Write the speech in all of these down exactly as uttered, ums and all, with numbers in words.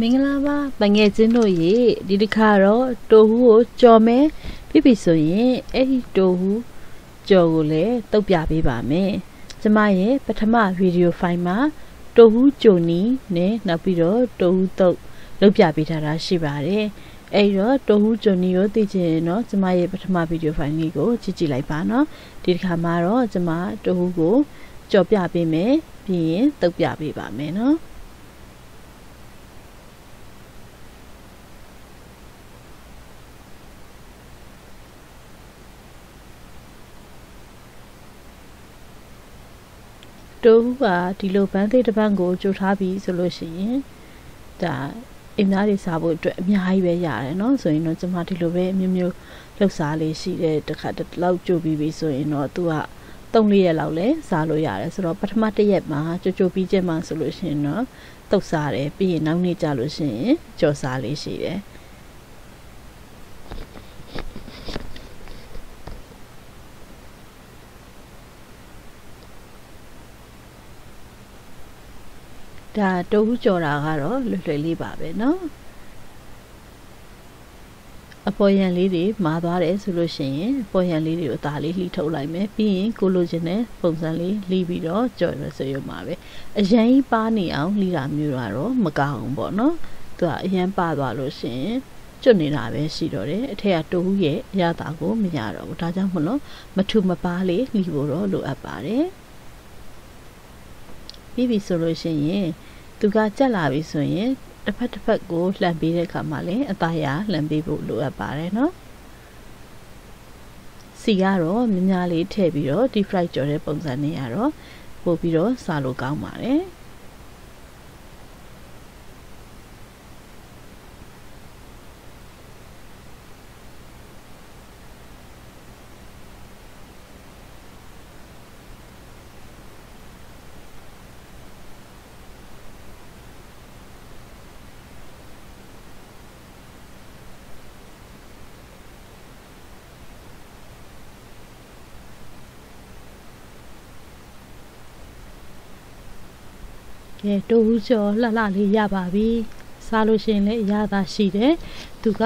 มิงลาว่าบางเงจินโดยีดิดิคาโรโตหูโจเมพี่ปิสุยเอฮิโตหูโจโกเลตบยาไปบาเมจมาเยปฐมวิดีโอไฟล์มาโตหูโจนีเนนับปีโรโตหูตบลบยาไปทาราชิบาเรไอ้เนาะตัวหูจนิโอติเจเนาะจะมาเยปฐมวิดีโอไฟล์นี้ก็จิจิไลปาเนาะดิดิคามาโรจะมาตัวหูโกจบยาไปเมพี่ตบยาไปบาเมเนาะตัวหูว่าดีโลบันเตตะบันโกจูท้าบีဆိုလို့ရှိရင်ဒါအိမ်သားတွေစားဖို့အတွက်အများကြီးပဲရတယ်เนาะဆိုရင်တော့ကျွန်မဒီလိုပဲအမျိုးမျိုးလှုပ်ရှားလေးရှိတဲ့တစ်ခါတစ်လောက်ကြိုပြီးပြီဆိုရင်တော့သူကသုံး ရက်လောက်လဲစားလို့ရတယ်ဆိုတော့ပထမတစ်ရက်မှာကြိုကြိုပြီးချက်မှဆိုလို့ရှိရင်တော့တုပ်စားတယ်ပြီးရင်နောက်နေ့ကြလို့ရှိရင်ကြော်စားလေးရှိတယ်ဒါတူကြော်တာကတော့လွယ်လွယ်လေးပါပဲเนาะအပေါ်ရန်လေးတွေမာသွားတယ်ဆိုလို့ရှိရင်အပေါ်ရန်လေးတွေကိုအသားလေးလှီထုတ်လိုက်မယ်ပြီးရင်ကိုလိုချင်တဲ့ပုံစံလေးလှီပြီးတော့ကြော်ရဆွေးရမှာပဲအရန်ကြီးပါနေအောင်လှီတာမျိုးတော့မကောင်းဘူးပေါ့เนาะသူကအရန်ပါသွားလို့ရှိရင်ကျွတ်နေတာပဲရှိတော့တယ်အထက်ကတူရဲ့အရသာကိုမရတော့ဘူးဒါကြောင့်မလို့မထူမပါလေးလှီဖို့တော့လိုအပ်ပါတယ်ပြီးပြီဆိုလို့ရှိရင်သူကကြက်လာပြီဆိုရင်တစ်ဖက်တစ်ဖက်ကိုလှန်ပေးတဲ့အခါမှာလည်းအသားရလှန်ပေးဖို့လိုအပ်ပါတယ်เนาะစီကတော့မြညာလေးထည့်ပြီးတော့ deep fry ကြော်တဲ့ပုံစံနဲ့ရတော့ပို့ပြီးတော့စားလို့ကောင်းပါတယ်တူဦးကျော်လှလှလေးရပါပြီစားလို့ရှိရင်လည်းအရသာရှိတယ်သူက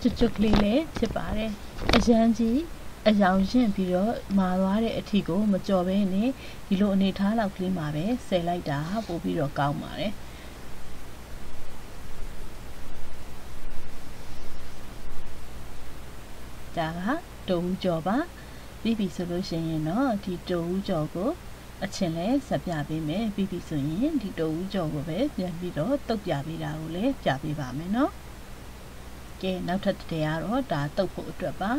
ကျွတ်ကျွတ်လေးလည်းဖြစ်ပါတယ်အရန်ကြီးအရောင်ရင့်ပြီးတော့မာသွားတဲ့အထီကိုမကြော်ဘဲနဲ့ဒီလိုအနေထားလောက်ကလေးမှာပဲဆယ်လိုက်တာပို့ပြီးတော့ကောင်းပါတယ်ဒါကတူဦးကျော်ပါပြီးပြီဆိုလို့ရှိရင်တော့ဒီတူဦးကျော်ကိုအချင်းလဲဆက်ပြပေးမယ်ပြီးပြီဆိုရင်ဒီတူဦးကြော်ကိုပဲပြန်ပြီးတော့တုတ်ပြပေးတာကိုလည်းပြပေးပါမယ်เนาะကဲနောက်ထပ်တစ်တရားတော့ဒါတုတ်ဖို့အတွက်ပါ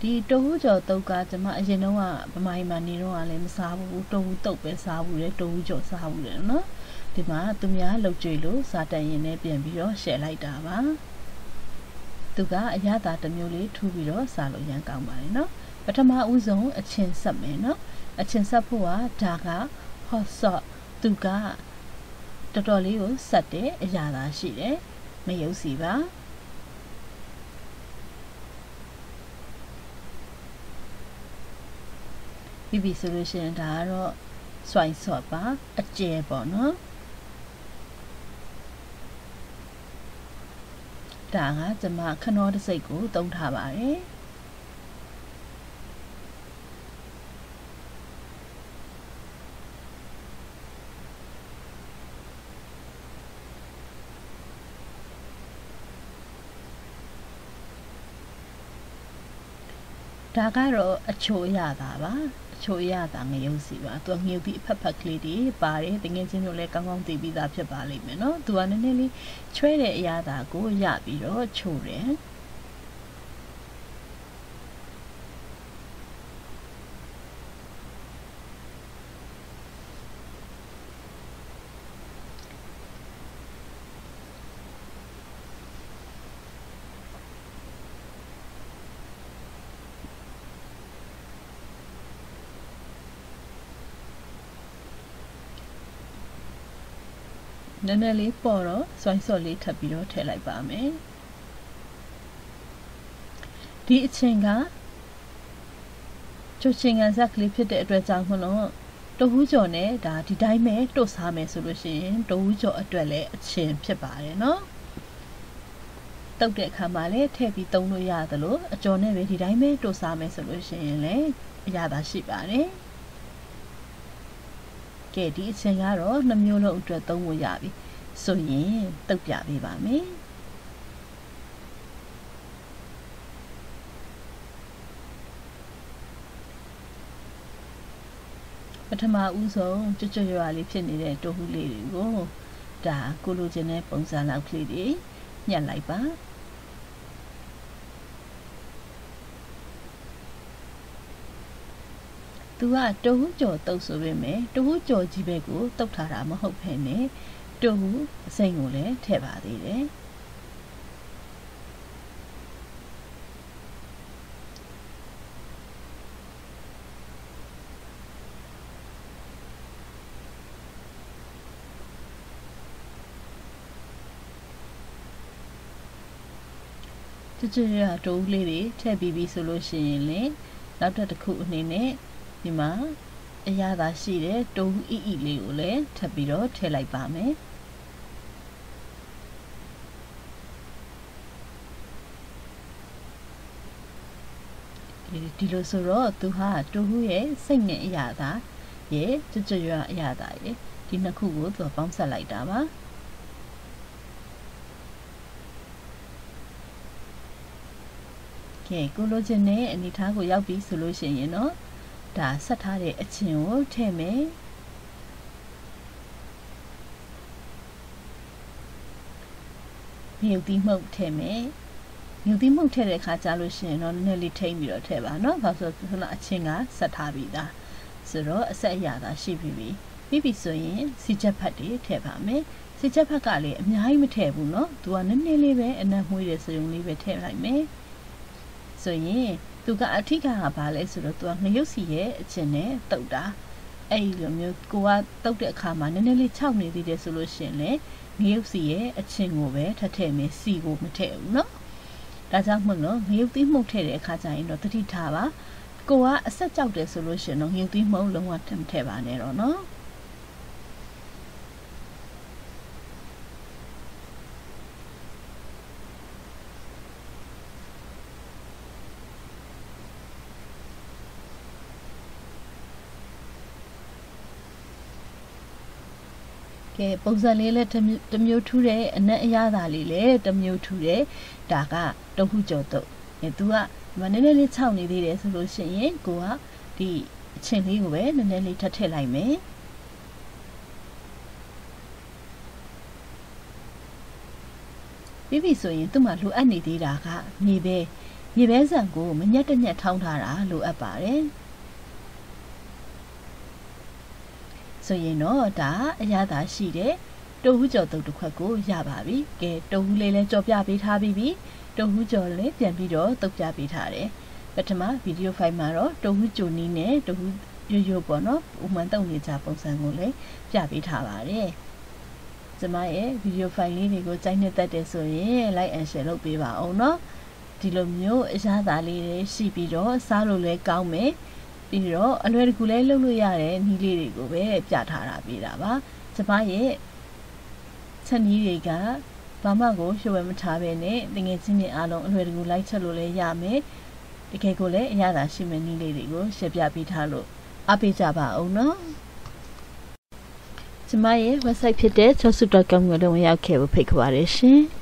ဒီတူဦးကြော်တုတ်ကကျွန်မအရင်တော့ကဗမာပြည်မှာနေတော့ကလည်းမစားဘူးတူဦးတုတ်ပဲစားဘူးလေတူဦးကြော်စားဘူးလေเนาะဒီမှာသူများလှုပ်ကြွေလို့စားတတ်ရင်လည်းပြန်ပြီးတော့ရှယ်လိုက်တာပါသူကအရသာတစ်မျိုးလေးထူပြီးတော့စားလို့ရန်ကောင်းပါတယ်เนาะပထမဦးဆုံးအချင်ဆက်မယ်เนาะအချင်ဆက်ဖို့ကဒါက hot sauce သူကတော်တော်လေးကိုဆက်တယ်အရသာရှိတယ်မယုတ်စီပါပြီးပြီဆိုလို့ရှိရင်ဒါကတော့ soy sauce ပါအကျယ်ပေါ့เนาะဒါကကျမခနောတစ်စိတ်ကိုသုံးထားပါတယ်ဒါကတော့အချိုရတာပါအချိုရတာငရုပ်စီပါသူငရုပ်ပြီးအဖက်ဖက်ကလေးတွေပါတယ်တကယ်ချင်းမျိုးလဲကောင်းကောင်းသိပြီးသားဖြစ်ပါလိမ့်မယ်เนาะသူကနည်းနည်းလေးချွဲတဲ့အရာတာကိုရပြီးတော့ချိုတယ်နည်းနည်းလေးပေါ်တော့စွိုင်းစော်လေးထပ်ပြီးတော့ထည့်လိုက်ပါမယ်ဒီအချင်းက จุดเชิงงานสักคลิปที่เด็ดด้วยจังคนละตัวหูจอเนี่ยด่าที่ได้ไหมตัวสามเมสุดเลยสิตัวหูจอตัวเละเชื่อมเชื่อป่าเลยเนาะตัวเด็กขามาเละเทปีตรงนุยาตลอดจอเนี่ยเวทีได้ไหมตัวสามเมสุดเลยสิเลยยาบาสิป่าเนี่ยแกดีเชิงงานหรอน้ำโยลงตัวตรงนุยาบีส่วนยิ่งตัวอยากบีบ้าไหมปฐมาอุโสจุจยวาลีพิณีเดโตหุลีโกดากุลูเจเนปงสานาคลีดียันไหลปะตัวโตหุโจโตสุเวเมโตหุโจจีเบโกตกทารามหกเพเนโตหุเซงโกเลเทบาดีเดจุดยาตัวเล็กๆแทบบีบีโซลูชันเลยแล้วถ้าตะคุนี่เนี่ยนี่มั้งยาบาสีเลยตัวอีอีเลี้ยวเลยแทบบีโร่แทบไหลป่าไหมดิโลโซโร่ตัวฮะตัวหูเย่เส้นเนี่ยยาตาเย่จุดยายาตาเย่ที่นักขู่ตัวป้องสลายตาบ้าแกกูรู้จักเนี่ยอันนี้ท้ากูอยากบีสุดเลยเช่นเนาะแต่สัตว์ท้าเด็กเชี่ยวเท่ไหมมีอยู่ที่มุกเท่ไหมอยู่ที่มุกเท่เลยค่ะจ้ารู้เช่นเนาะเนี่ยลิเท่มีรถเท่บ้านเนาะเพราะส่วนส่วนอาชีพงานสัตว์ท้าบีด้าส่วนเราสัตยาด้าชีบีบีบีบีส่วนยังสิจับผัดดีเท่บ้านไหมสิจับผักกาเลยไม่ให้ไม่เท่บุเนาะตัวนั้นเนี่ยเลยไหมอันนั้นมวยเด็กส่วนนี้ไปเท่ไรไหมส่วนยิ่งตัวก็อธิการหาบาเลยสุดตัวเงยยุสิเย่เจเน่ตัวดาไอเหลือมีกูว่าตัวเด็กขามันเนี่ยเลยชอบในที่เดียวสุดเลยเช่นเลยเงยยุสิเย่เจงกูเว้ถ้าเทมีสีกูไม่เทเนาะแต่จากมึงเนาะเงยยุที่มึงเทเด็กขาใจเนาะตัวที่ท้าว่ากูว่าสักเจ้าเด็กสุดเลยเช่นเนาะเงยยุที่มึงลงวัดทำเทบานเนี่ยเนาะปกติเลยทำทำยูทูเร่เนียยาดาลีเลยทำยูทูเร่ด่าก็ต้องหูจอดเนี่ยตัววันนี้เลยชาวนี่ดีเลยสุดเสียงกูว่าดีเช่นนี้กูเว้นเนี่ยเลยทัดเทไลไหมวิวิส่วนตัวมาลูอันนี้ดีด่าก็มีเบมีเบสังกูมันยัดตั้งยัดท้องทาราลูอับป่าเลยส่วนยิ่งเนาะด่ายาด่าสิเดตัวหูจอดตัวดุขวักกูยาบาบีแกตัวหูเล่เล่จอบยาบีทาบีบีตัวหูจอดเล่เปลี่ยนบีโร่ตกยาบีทาเดปัจจุบันวิดีโอไฟมาโร่ตัวหูจูนีเน่ตัวหูยูยูปอนเนาะอุมันต้องเนี่ยจับปองสังกูเลยยาบีทาบาเดสมัยเอวิดีโอไฟนี้นี่ก็ใจเนี่ยแต่เดี๋ยวส่วนยิ่งไลน์แอนเชลล์บีบ้าเอาเนาะที่ลมโยยาด่าลีเล่สิบีโร่ซาโลเล่เก้าเมพี่รออันเวลกูเลยลงลุยอะไรนี่เลยดีกว่าเว้ยจัดหาราบีราบ้าจะมาเย่ฉันนี่เลยก็บ้ามากูช่วยมันทำแบบนี้แต่เงี้ยที่นี่อารมณ์อันเวลกูไล่ชั่วเลยยามเอ๊ะแต่แกกูเลยยาด่าชิมันนี่เลยดีกว่าเสียบยาบีทารุอาบีจับบ้าเอาเนาะจะมาเย่วันศุกร์พิเศษชอบสุดรักกันเมื่อเดือนวันยาวเขียวไปขวาเรื่อง